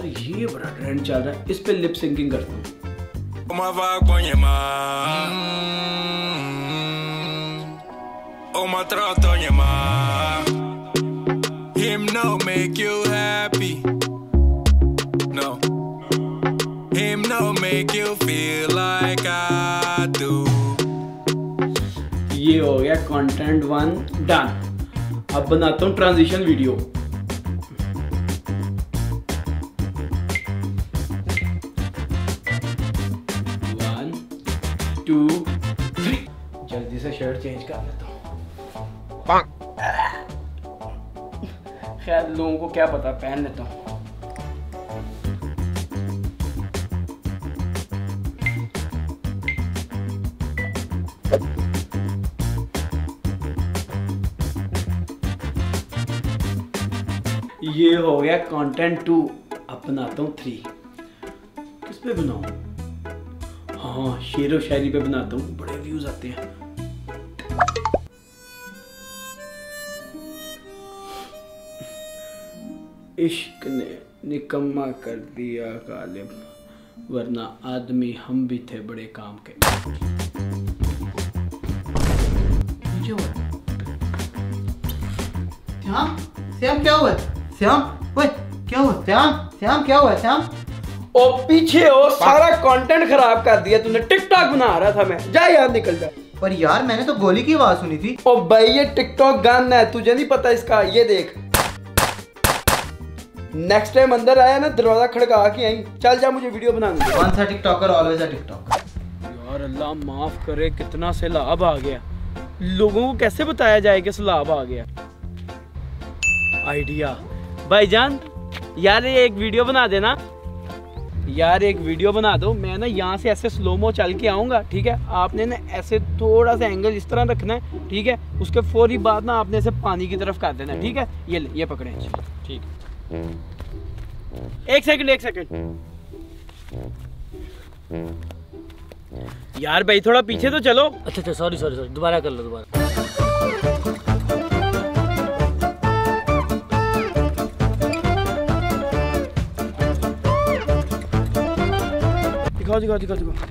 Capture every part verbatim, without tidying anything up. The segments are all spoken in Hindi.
यार ये बड़ा ट्रेंड चल रहा है, इस पे लिप सिंकिंग करता हूँ। ये हो गया कंटेंट वन डन। अब बनाता हूँ transition video. One two three. जल्दी से शर्ट चेंज कर लेता हूँ, खैर लोगों को क्या पता, पहन लेता हूँ। ये हो गया कंटेंट टू। अब बनाता हूँ थ्री। किस पे बनाऊँ? हाँ, शेर और शायरी पे बनाता हूँ, बड़े व्यूज आते हैं। इश्क ने निकम्मा कर दिया गालिब, वरना आदमी हम भी थे बड़े काम के। श्याम श्याम क्या हुआ? श्याम ओए क्या हुआ? श्याम श्याम क्या हुआ? श्याम ओ पीछे हो, सारा कंटेंट खराब कर दिया तूने। टिकटॉक बना रहा था मैं, जा यार निकल जा। पर यार मैंने तो गोली की आवाज सुनी थी। ओ भाई ये टिकटॉक गन है, तुझे नहीं पता इसका। ये देख, नेक्स्ट टाइम अंदर आया ना दरवाजा खड़का के आई। चल जा, मुझे वीडियो बनानी। कौन सा टिकटॉकर? Always a TikToker. यार अल्लाह माफ करे, कितना सैलाब आ गया। लोगों को कैसे बताया जाए कि सैलाब आ गया? आइडिया भाईजान, यार ये एक वीडियो बना देना। यार एक वीडियो बना दो। मैं ना यहाँ से ऐसे स्लोमो चल के आऊँगा, ठीक है? आपने ना ऐसे थोड़ा सा एंगल इस तरह रखना है, ठीक है? उसके फौरी बाद ना आपने ऐसे पानी की तरफ कर देना है, ठीक है? ये ये पकड़े, ठीक है? एक सेकंड एक सेकंड यार भाई, थोड़ा पीछे तो चलो। अच्छा अच्छा सॉरी सॉरी सॉरी, दोबारा कर लो दोबारा। दिखा दिखा दिखा।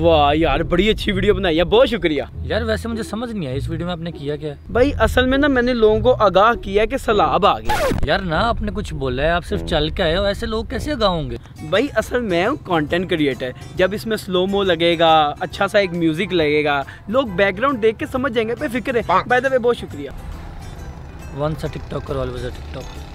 वाह यार बड़ी अच्छी वीडियो बनाई है, बहुत शुक्रिया। यार वैसे मुझे समझ नहीं आया इस वीडियो में आपने किया क्या? भाई असल में ना मैंने लोगों को आगाह किया कि सैलाब आ गया। यार ना आपने कुछ बोला है, आप सिर्फ चल के आए हो, ऐसे लोग कैसे आगाह होंगे? भाई असल मैं हूँ कंटेंट क्रिएटर। जब इसमें स्लोमो लगेगा, अच्छा सा एक म्यूजिक लगेगा, लोग बैकग्राउंड देख के समझ जाएंगे। भाई फिक्र है, बाय द वे बहुत शुक्रिया। Once a TikToker always a TikToker.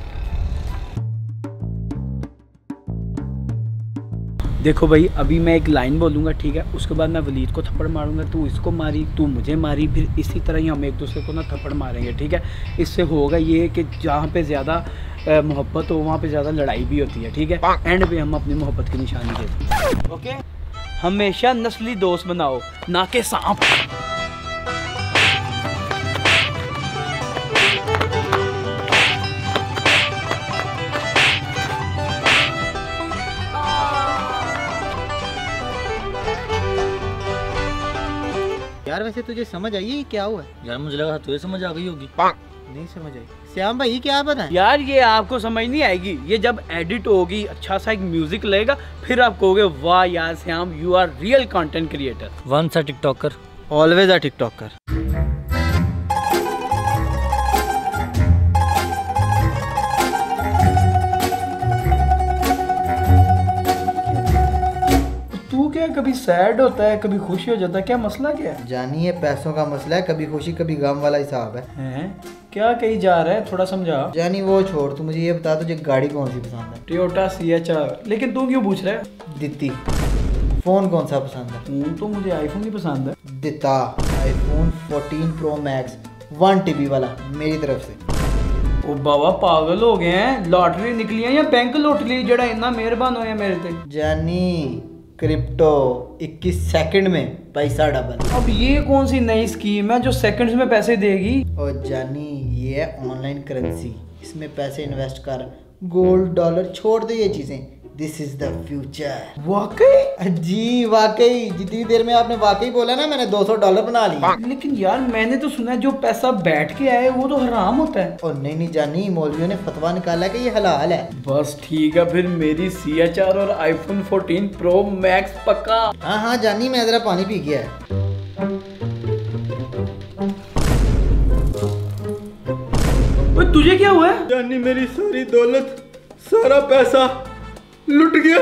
देखो भाई अभी मैं एक लाइन बोलूँगा, ठीक है? उसके बाद मैं वलीद को थप्पड़ मारूंगा, तू इसको मारी, तू मुझे मारी, फिर इसी तरह ही हम एक दूसरे को ना थप्पड़ मारेंगे, ठीक है? इससे होगा ये कि जहाँ पे ज़्यादा मोहब्बत हो वहाँ पे ज़्यादा लड़ाई भी होती है, ठीक है? एंड पे हम अपनी मोहब्बत की निशानी देते हैं। ओके, हमेशा नस्ली दोस्त बनाओ, ना के सांप। यार वैसे तुझे समझ आई है क्या हुआ? यार मुझे लगा तुझे समझ आ गई होगी। नहीं समझ आई श्याम भाई, क्या बताएं? यार ये आपको समझ नहीं आएगी, ये जब एडिट होगी, अच्छा सा एक म्यूजिक लगेगा, फिर आप कहोगे वाह यार Shyam, you are real content creator. Once a TikToker always a TikToker. कभी सैड होता है, कभी खुशी हो जाता है, क्या मसला क्या है? जानिए पैसों का मसला है, कभी खुशी कभी गम वाला हिसाब है। हैं? क्या कही जा रहा है, थोड़ा समझा। जानी वो छोड़, तू मुझे ये बता तुझे गाड़ी कौन सी पसंद है? Toyota C H R. लेकिन तू क्यों पूछ रहा है? दित्ती। फोन कौन सा पसंद है? तू तो मुझे आईफोन ही पसंद है। दिता iPhone fourteen Pro Max one TB वाला मेरी तरफ से। ओ बाबा पागल हो गए हैं, लॉटरी निकली है या बैंक लॉटरी जरा इतना मेहरबान हो मेरे से। जानी क्रिप्टो इक्कीस सेकंड में पैसा डबल। अब ये कौन सी नई स्कीम है जो सेकंड्स में पैसे देगी? और जानी ये ऑनलाइन करेंसी, इसमें पैसे इन्वेस्ट कर, गोल्ड डॉलर छोड़ दे ये चीजें, दिस इज द फ्यूचर। वाकई जी, वाकई जितनी देर में आपने वाकई बोला ना, मैंने दो सौ डॉलर बना लिए। लेकिन यार मैंने तो सुना है जो पैसा बैठ के आए वो तो हराम होता है। और नहीं नहीं जानी, मौलवियों ने फतवा निकाला कि ये हलाल है। बस ठीक है, फिर मेरी सी एच आर और आईफोन फोर्टीन प्रो मैक्स पक्का। हाँ हाँ जानी, मैं जरा पानी पी गया है। तुझे क्या हुआ है जानी? मेरी सारी दौलत, सारा पैसा लुट गया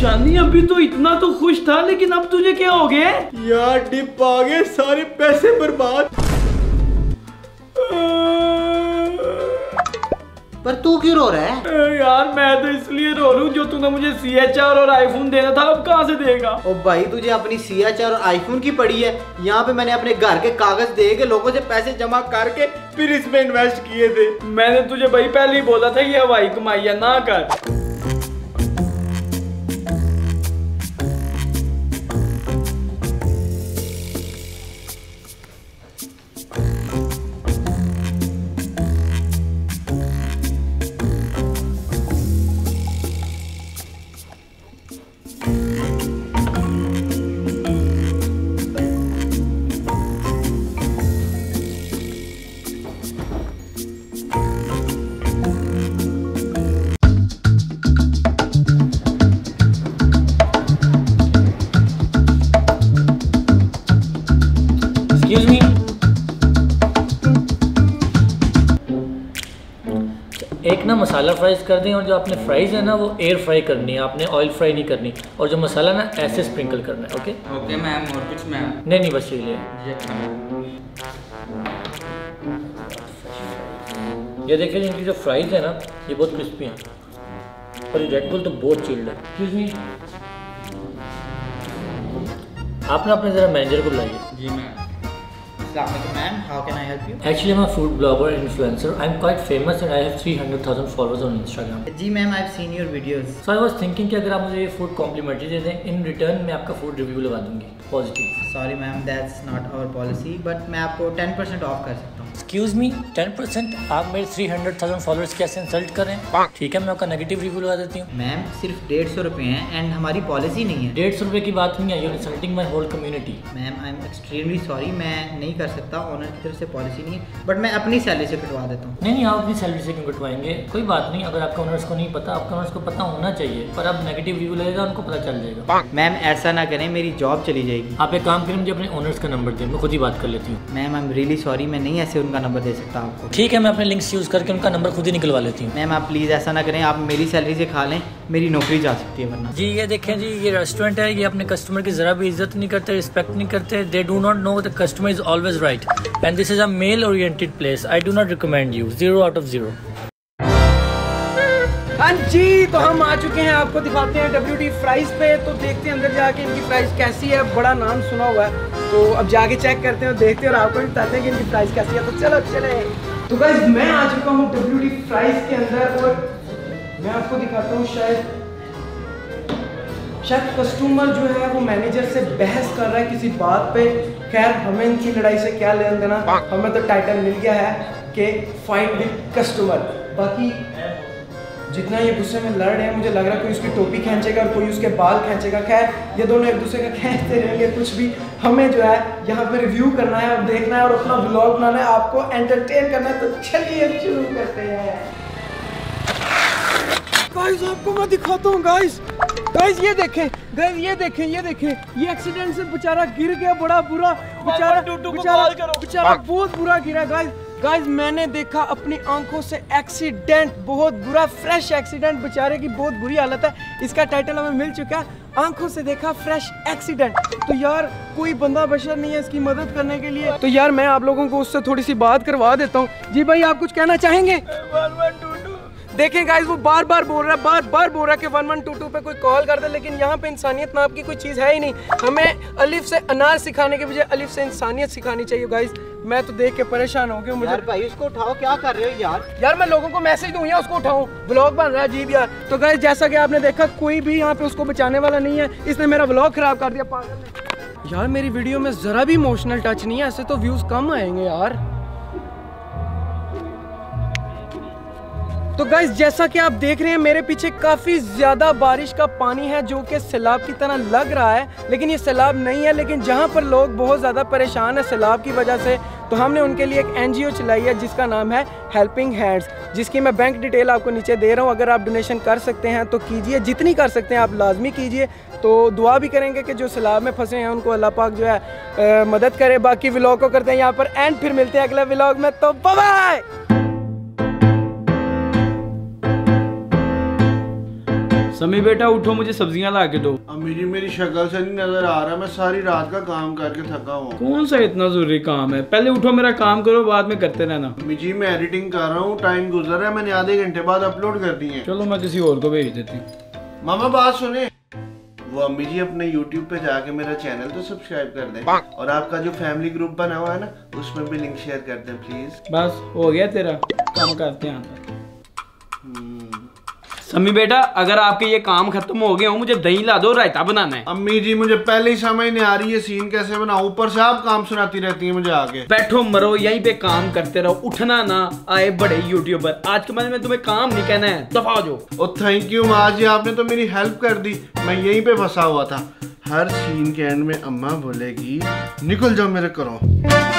जानी। अभी तो इतना तो खुश था, लेकिन अब तुझे क्या हो गया? यार डिप आ गए, सारे पैसे बर्बाद। पर तू क्यों रो रहा है? यार मैं तो इसलिए रो रहा हूँ, जो तूने मुझे सी एच आर और आईफोन देना था अब कहाँ से देगा? ओ भाई, तुझे अपनी सी एच आर और आईफोन की पड़ी है। यहाँ पे मैंने अपने घर के कागज दे के लोगों से पैसे जमा करके फिर इसमें इन्वेस्ट किए थे। मैंने तुझे भाई पहले ही बोला था ये हवाई कमाइया ना कर। एक ना मसाला फ्राइज कर दें, और जो आपने फ्राइज है ना वो एयर फ्राई करनी है, आपने ऑयल फ्राई नहीं करनी। और जो मसाला ना ऐसे स्प्रिंकल करना है। ओके ओके मैम, और कुछ मैम? नहीं नहीं बस ये लिए। ये देखिए इनकी जो फ्राइज है ना ये बहुत क्रिस्पी है, और ये रेड बुल तो बहुत चिल्ड है। एक्सक्यूज मी, आप ना अपने ज़रा मैनेजर को बुलाइए। जी ma'am. Ma'am, how can I help you? Actually, I'm a food blogger and influencer. I'm quite famous and I have three hundred thousand followers on Instagram. जी ma'am, I've seen your videos. So I was thinking कि अगर आप मुझे ये food complimentary दे दें, in return मैं आपका food review लगा दूंगी, positive. Sorry ma'am, that's not our policy. But मैं आपको ten percent off कर सकता हूँ। Excuse me, ten percent? आप मेरे three hundred thousand followers कैसे insult करें? ठीक है, मैं आपका negative review लगा देती हूँ। मैम सिर्फ डेढ़ सौ रुपए हैं and हमारी पॉलिसी नहीं है। डेढ़ सौ रुपए की बात नहीं है, you're insulting my whole community. Ma'am I'm extremely sorry, मैं नहीं कर सकता, ऑनर की तरफ से पॉलिसी नहीं है। बट मैं अपनी सैलरी से कटवा देता हूँ। नहीं नहीं, आप अपनी सैलरी से क्यों कटवाएंगे? कोई बात नहीं, अगर आपका ऑनर्स को नहीं पता, आपका ऑनर्स को पता होना चाहिए। पर अब नेगेटिव रिव्यू लगेगा, उनको पता चल जाएगा। मैम ऐसा ना करें, मेरी जॉब चली जाएगी। आप एक काम करें, मुझे अपने ऑनर्स का नंबर दें, मैं खुद ही बात कर लेती हूँ। Ma'am I am really sorry, मैं नहीं ऐसे उनका नंबर दे सकता आपको। ठीक है, मैं अपने लिंक्स यूज़ करके उनका नंबर खुद ही निकलवा लेती हूँ। मैम आप प्लीज़ ऐसा ना करें, आप मेरी सैलरी से खा लें, मेरी नौकरी जा सकती है वरना। जी ये देखें जी, ये रेस्टोरेंट है, ये अपने कस्टमर की ज़रा भी इज्जत नहीं करते, रिस्पेक्ट नहीं करते। They do not know the customer is always right and this is a male oriented place. I do not recommend you. zero out of zero. हाँ जी, तो हम आ चुके हैं, आपको दिखाते हैं W T फ्राइज पे। तो देखते हैं अंदर जाके इनकी प्राइस कैसी है। बड़ा नाम सुना हुआ है, तो अब जाके चेक करते हैं और देखते हैं और आपको भी बताते हैं कि इनकी प्राइस कैसी है। तो चलो चले। तो गाइस मैं आ चुका हूँ W T फ्राइज के अंदर, और मैं आपको दिखाता हूँ। शायद शायद कस्टमर जो है वो मैनेजर से बहस कर रहा है किसी बात पे। खैर हमें इनकी लड़ाई से क्या लेना देना, हमें तो टाइटल मिल गया है कि फाइट विद कस्टमर। बाकी जितना ये गुस्से में लड़ रहे हैं, मुझे लग रहा है कोई उसकी टोपी खींचेगा और कोई उसके बाल खींचेगा। खैर ये दोनों एक दूसरे का खींचते रहेंगे कुछ भी। हमें जो है यहाँ पे रिव्यू करना है और देखना है और अपना ब्लॉग बनाना है, आपको एंटरटेन करना है। तो चलिए शुरू करते हैं। गाइस आपको मैं दिखाता हूँ। गाइस गाइस ये देखें, गाइस ये देखें, ये देखें, ये एक्सीडेंट से बेचारा गिर गया। बड़ा बुरा बेचारा बेचारा बहुत बुरा गिरा। गाइस गाइस मैंने देखा अपनी आंखों से एक्सीडेंट, बहुत बुरा फ्रेश एक्सीडेंट, बेचारे की बहुत बुरी हालत है। इसका टाइटल हमें मिल चुका है, आंखों से देखा फ्रेश एक्सीडेंट। तो यार कोई बंदा बशर नहीं है इसकी मदद करने के लिए। तो यार मैं आप लोगों को उससे थोड़ी सी बात करवा देता हूँ। जी भाई आप कुछ कहना चाहेंगे? देखें गाइस वो बार बार बोल रहा है, बार बार बोल रहा है कि वन वन टू टू पे कोई कॉल कर दे, लेकिन यहाँ पे इंसानियत नाम की कोई चीज़ है ही नहीं। हमें अलिफ से अनार सिखाने के बजाय अलिफ से इंसानियत सिखानी चाहिए। गाइस मैं तो देख के परेशान हो गया। मुझे यार भाई उसको उठाओ, क्या कर रहे हो यार? यार मैं लोगों को मैसेज दूँ या उसको उठाऊँ? व्लॉग बन रहा है जी यार। तो गाइस जैसा कि आपने देखा कोई भी यहाँ पे उसको बचाने वाला नहीं है, इसने मेरा व्लॉग खराब कर दिया पागल ने। यार मेरी वीडियो में ज़रा भी इमोशनल टच नहीं है, ऐसे तो व्यूज़ कम आएंगे यार। तो गाइस जैसा कि आप देख रहे हैं मेरे पीछे काफ़ी ज़्यादा बारिश का पानी है जो कि सैलाब की तरह लग रहा है, लेकिन ये सैलाब नहीं है। लेकिन जहाँ पर लोग बहुत ज़्यादा परेशान है सैलाब की वजह से, तो हमने उनके लिए एक एन जी ओ चलाई है जिसका नाम है हेल्पिंग हैंड्स, जिसकी मैं बैंक डिटेल आपको नीचे दे रहा हूँ। अगर आप डोनेशन कर सकते हैं तो कीजिए, जितनी कर सकते हैं आप लाजमी कीजिए। तो दुआ भी करेंगे कि जो सैलाब में फंसे हैं उनको अल्लाह पाक जो है आ, मदद करे। बाकी व्लॉग को करते हैं यहाँ पर एंड, फिर मिलते हैं अगले व्लॉग में। तो बाय बाय। समी बेटा उठो, मुझे सब्जियां ला के दो। अम्मी जी मेरी शक्ल से नहीं नजर आ रहा, मैं सारी रात का काम करके थका हुआ। कौन सा इतना जरूरी काम है, पहले उठो मेरा काम करो, बाद में करते रहना। अम्मी जी मैं एडिटिंग कर रहा हूँ, टाइम गुजर रहा है, मैंने आधे घंटे बाद अपलोड कर दी है। चलो मैं किसी और को भेज देती हूँ। मामा बात सुने, वो अम्मी जी अपने YouTube पे जाके मेरा चैनल तो सब्सक्राइब कर दें, और आपका जो फैमिली ग्रुप बना हुआ है ना उसमें भी लिंक शेयर कर दें प्लीज। बस हो गया तेरा काम, करते हैं पर। सम्मी बेटा अगर आपके ये काम खत्म हो गए हो, मुझे दही ला दो, रायता बनाना है। अम्मी जी मुझे पहले ही समझ नहीं आ रही है सीन कैसे बनाऊं, ऊपर से आप काम सुनाती रहती है मुझे आगे। बैठो मरो यहीं पे, काम करते रहो, उठना ना आए बड़े यूट्यूबर। आज के बारे में तुम्हें काम नहीं कहना है, दफा हो जाओ। और थैंक यू माँ जी, आपने तो मेरी हेल्प कर दी, मैं यहीं पे फंसा हुआ था। हर सीन के एंड में अम्मा बोलेगी निकल जाओ मेरे करो।